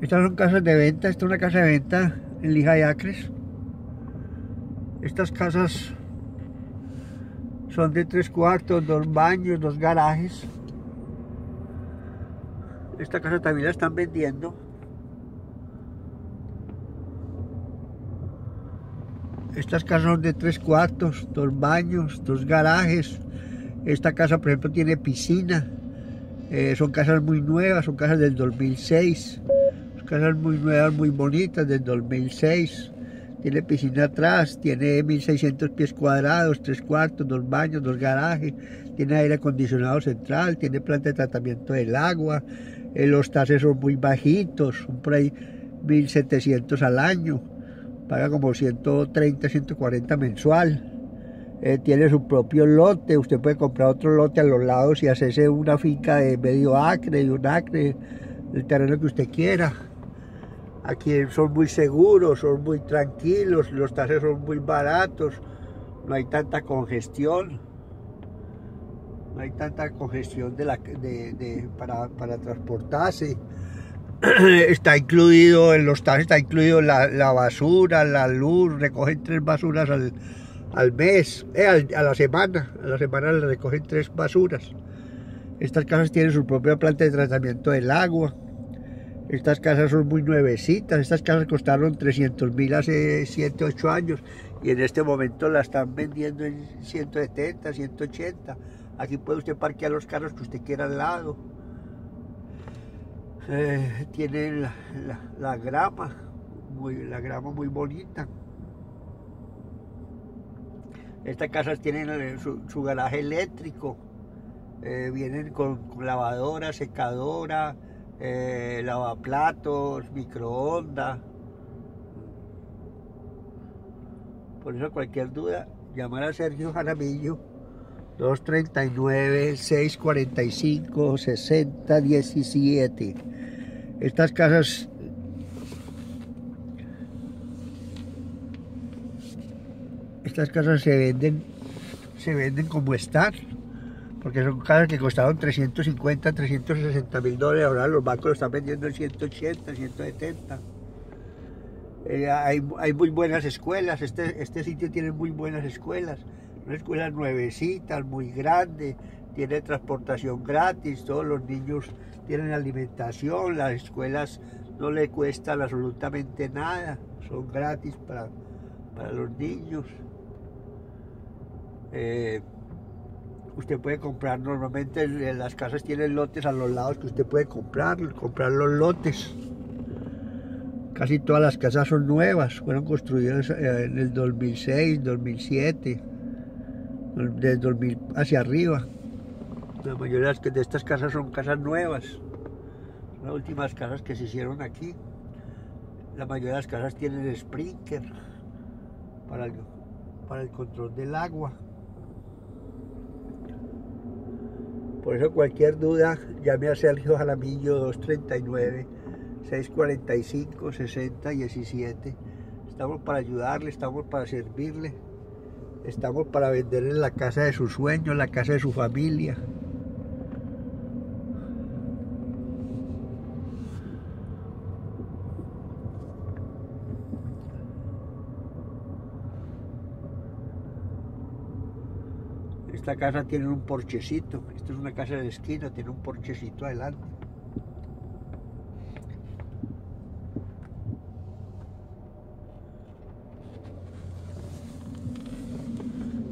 Estas son casas de venta. Esta es una casa de venta en Lehigh Acres. Estas casas son de 3 cuartos, 2 baños, 2 garajes. Esta casa también la están vendiendo. Estas casas son de 3 cuartos, 2 baños, 2 garajes. Esta casa, por ejemplo, tiene piscina. Son casas muy nuevas, son casas del 2006. Son casas muy nuevas, muy bonitas, del 2006. Tiene piscina atrás, tiene 1.600 pies cuadrados, 3 cuartos, 2 baños, 2 garajes. Tiene aire acondicionado central, tiene planta de tratamiento del agua. Los taxes son muy bajitos, son por ahí 1.700 al año. Paga como 130, 140 mensual. Tiene su propio lote, usted puede comprar otro lote a los lados y hacerse una finca de medio acre, de 1 acre, el terreno que usted quiera. Aquí son muy seguros, son muy tranquilos, los taxes son muy baratos, no hay tanta congestión. No hay tanta congestión para transportarse. Está incluido en los taxes, está incluido la basura, la luz, recogen 3 basuras al mes, a la semana le recogen 3 basuras. Estas casas tienen su propia planta de tratamiento del agua. Estas casas son muy nuevecitas. Estas casas costaron 300.000 hace 7, 8 años y en este momento las están vendiendo en 170, 180. Aquí puede usted parquear los carros que usted quiera al lado. Tienen la grama muy bonita. Estas casas tienen su garaje eléctrico, vienen con lavadora, secadora, lavaplatos, microondas. Por eso cualquier duda, llamar a Sergio Jaramillo, 239-645-6017. Estas casas... Estas casas se venden como están, porque son casas que costaron 350, 360 mil dólares, ahora los bancos lo están vendiendo en 180, 170. Hay muy buenas escuelas, este sitio tiene muy buenas escuelas, una escuela nuevecita, muy grande, tiene transportación gratis, todos los niños tienen alimentación, las escuelas no le cuestan absolutamente nada, son gratis para los niños. Usted puede comprar, normalmente las casas tienen lotes a los lados que usted puede comprar los lotes. Casi todas las casas son nuevas, fueron construidas en el 2006, 2007, desde 2000 hacia arriba. La mayoría de estas casas son casas nuevas, son las últimas casas que se hicieron aquí. La mayoría de las casas tienen sprinkler para el control del agua. Por eso cualquier duda, llame a Sergio Jaramillo, 239-645-6017. Estamos para ayudarle, estamos para servirle, estamos para venderle la casa de sus sueños, la casa de su familia. Esta casa tiene un porchecito, esta es una casa de esquina, tiene un porchecito adelante.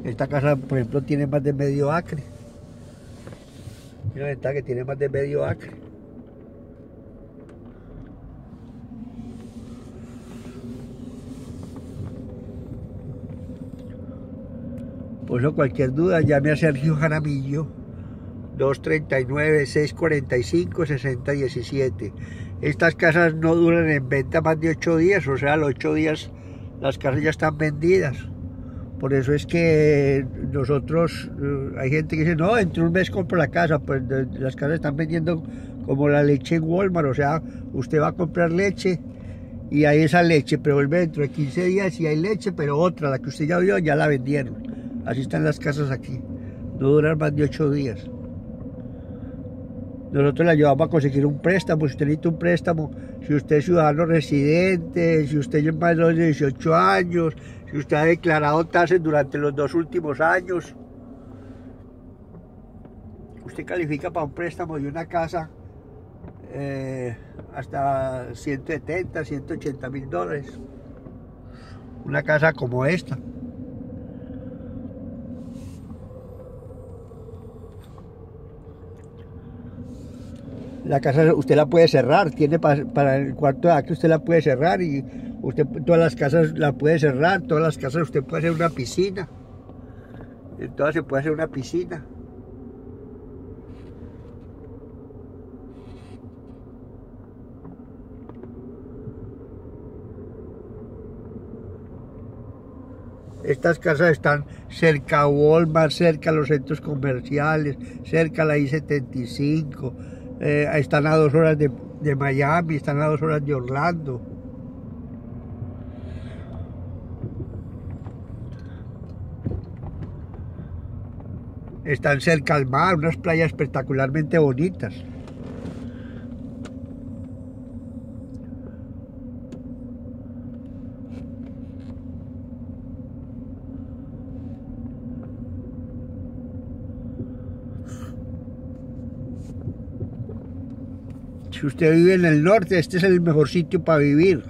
Esta casa, por ejemplo, tiene más de medio acre. Mira la ventana que tiene más de medio acre. Por eso cualquier duda, llame a Sergio Jaramillo, 239-645-6017. Estas casas no duran en venta más de 8 días, o sea, a los 8 días las casas ya están vendidas. Por eso es que nosotros, hay gente que dice, no, dentro de un mes compro la casa. Pues las casas están vendiendo como la leche en Walmart, o sea, usted va a comprar leche y hay esa leche, pero vuelve dentro de 15 días y hay leche, pero otra, la que usted ya vio, ya la vendieron. Así están las casas aquí, no duran más de 8 días. Nosotros la llevamos a conseguir un préstamo. Si usted necesita un préstamo, si usted es ciudadano residente, si usted lleva más de 18 años, si usted ha declarado tasas durante los 2 últimos años, usted califica para un préstamo de una casa hasta 170, 180 mil dólares. Una casa como esta. La casa usted la puede cerrar, tiene para el cuarto de acre, usted la puede cerrar y usted todas las casas la puede cerrar, todas las casas usted puede hacer una piscina, en todas se puede hacer una piscina. Estas casas están cerca a Walmart, cerca a los centros comerciales, cerca a la I-75, están a 2 horas de Miami, están a 2 horas de Orlando. Están cerca al mar, unas playas espectacularmente bonitas. Si usted vive en el norte, este es el mejor sitio para vivir,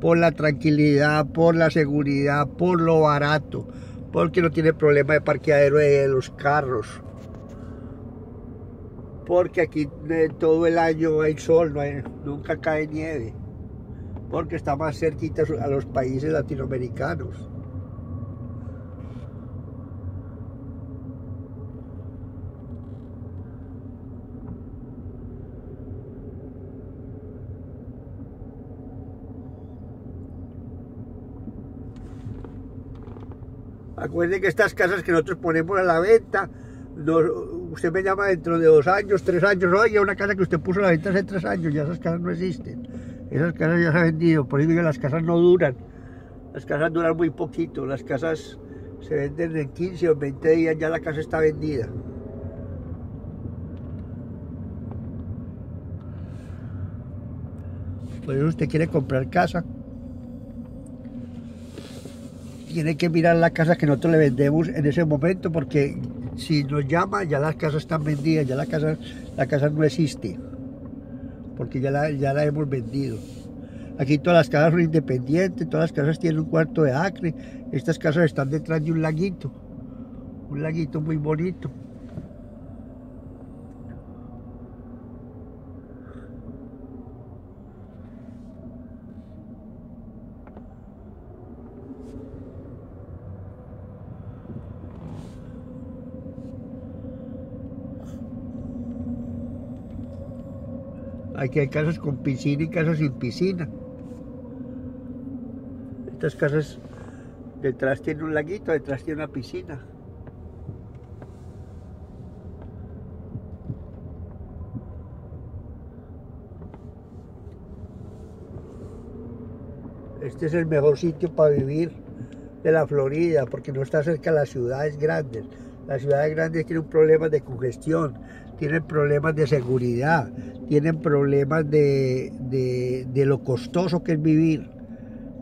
por la tranquilidad, por la seguridad, por lo barato, porque no tiene problema de parqueadero de los carros, porque aquí todo el año hay sol, nunca cae nieve, porque está más cerquita a los países latinoamericanos. Acuérdense que estas casas que nosotros ponemos a la venta, usted me llama dentro de 2 años, 3 años, oye, una casa que usted puso a la venta hace 3 años, ya esas casas no existen, esas casas ya se han vendido, por eso digo que las casas no duran, las casas duran muy poquito, las casas se venden en 15 o 20 días, ya la casa está vendida. Por eso usted quiere comprar casa, tiene que mirar las casas que nosotros le vendemos en ese momento, porque si nos llama ya las casas están vendidas, ya la casa no existe, porque ya la hemos vendido. Aquí todas las casas son independientes, todas las casas tienen un cuarto de acre, estas casas están detrás de un laguito muy bonito. Aquí hay casas con piscina y casas sin piscina. Estas casas detrás tienen un laguito, detrás tiene una piscina. Este es el mejor sitio para vivir de la Florida, porque no está cerca de las ciudades grandes. Las ciudades grandes tienen problemas de congestión, tienen problemas de seguridad, tienen problemas de lo costoso que es vivir,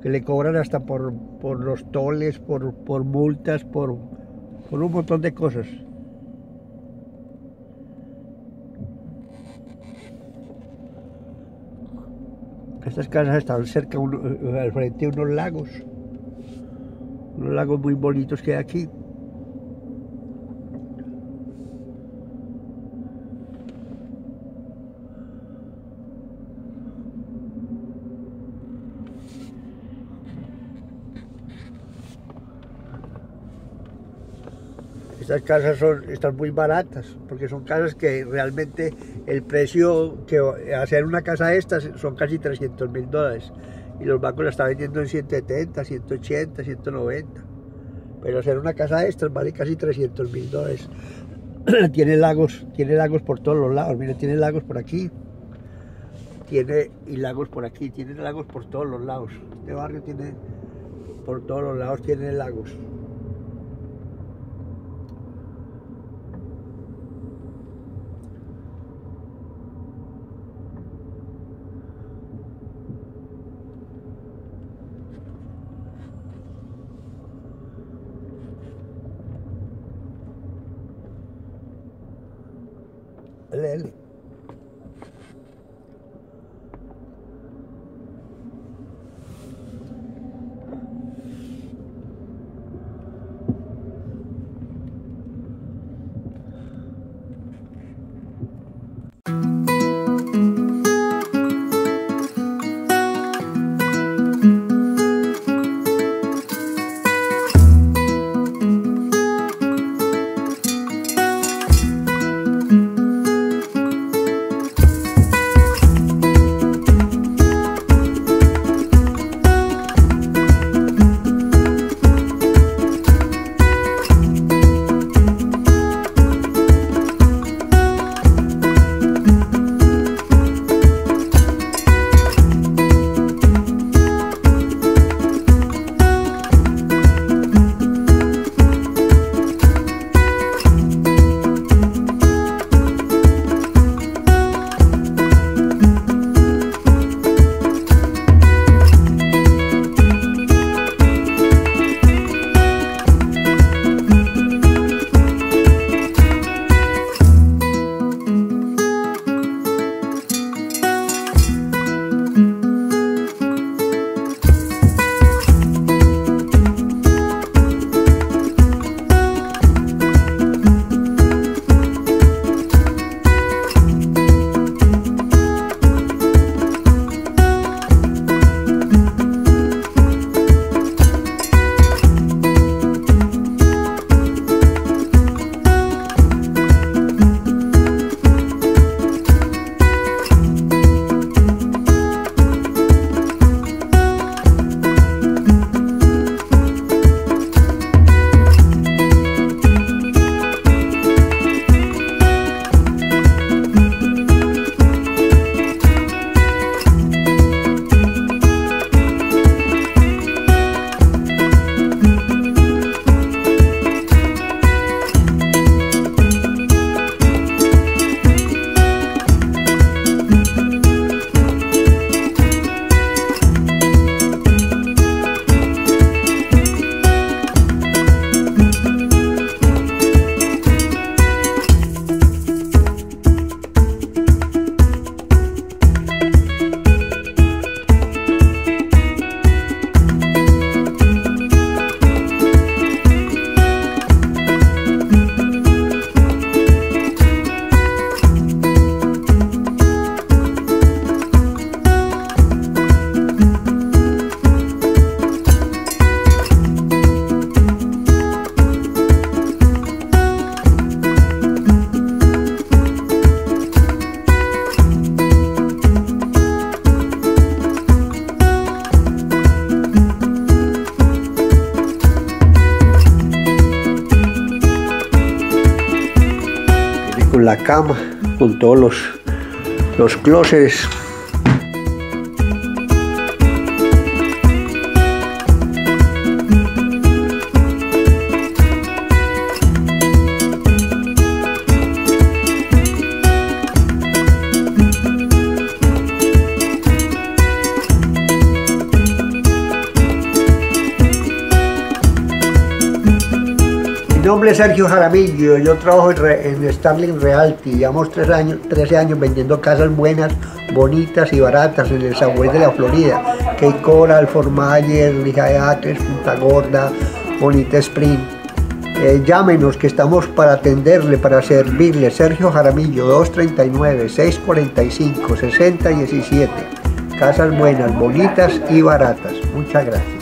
que le cobran hasta por los toles, por multas, por un montón de cosas. Estas casas están cerca, al frente de unos lagos muy bonitos que hay aquí. Estas casas están muy baratas, porque son casas que realmente el precio que hacer una casa de estas son casi 300 mil dólares. Y los bancos la están vendiendo en 170, 180, 190. Pero hacer una casa de estas vale casi 300 mil dólares. Tiene lagos por todos los lados. Mira, tiene lagos por aquí. Y lagos por aquí. Tiene lagos por todos los lados. Este barrio tiene, por todos los lados tiene lagos. Leli. La cama con todos los closets. Mi nombre es Sergio Jaramillo, yo trabajo en Starling Realty, llevamos 13 años vendiendo casas buenas, bonitas y baratas en el Southwest de la Florida, Key Coral, Fort Myers, Lehigh Acres, Punta Gorda, Bonita Springs. Llámenos que estamos para atenderle, para servirle. Sergio Jaramillo, 239-645-6017, casas buenas, bonitas y baratas. Muchas gracias.